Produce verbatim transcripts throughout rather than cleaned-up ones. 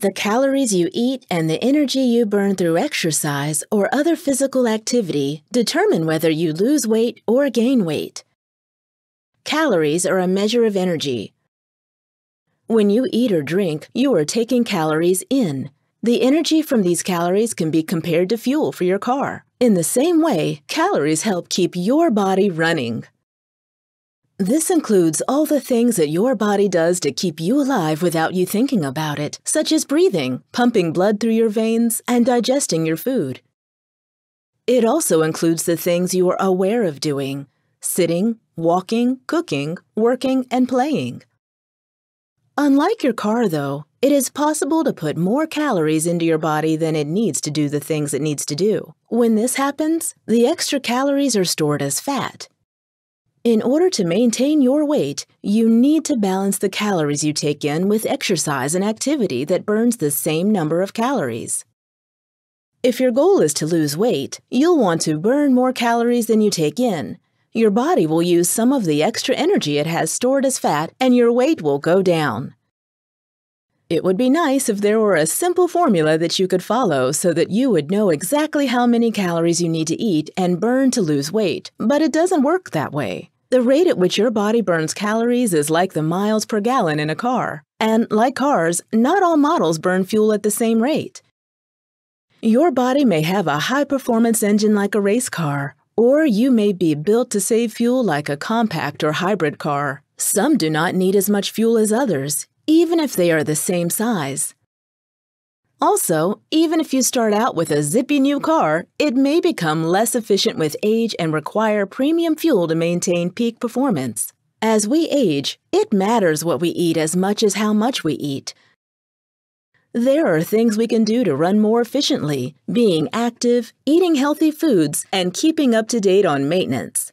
The calories you eat and the energy you burn through exercise or other physical activity determine whether you lose weight or gain weight. Calories are a measure of energy. When you eat or drink, you are taking calories in. The energy from these calories can be compared to fuel for your car. In the same way, calories help keep your body running. This includes all the things that your body does to keep you alive without you thinking about it, such as breathing, pumping blood through your veins, and digesting your food. It also includes the things you are aware of doing: sitting, walking, cooking, working, and playing. Unlike your car, though, it is possible to put more calories into your body than it needs to do the things it needs to do. When this happens, the extra calories are stored as fat. In order to maintain your weight, you need to balance the calories you take in with exercise and activity that burns the same number of calories. If your goal is to lose weight, you'll want to burn more calories than you take in. Your body will use some of the extra energy it has stored as fat, and your weight will go down. It would be nice if there were a simple formula that you could follow so that you would know exactly how many calories you need to eat and burn to lose weight, but it doesn't work that way. The rate at which your body burns calories is like the miles per gallon in a car. And like cars, not all models burn fuel at the same rate. Your body may have a high-performance engine like a race car, or you may be built to save fuel like a compact or hybrid car. Some do not need as much fuel as others, even if they are the same size. Also, even if you start out with a zippy new car, it may become less efficient with age and require premium fuel to maintain peak performance. As we age, it matters what we eat as much as how much we eat. There are things we can do to run more efficiently: being active, eating healthy foods, and keeping up to date on maintenance.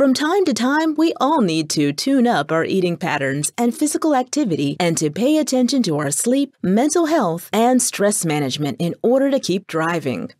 From time to time, we all need to tune up our eating patterns and physical activity, and to pay attention to our sleep, mental health, and stress management in order to keep driving.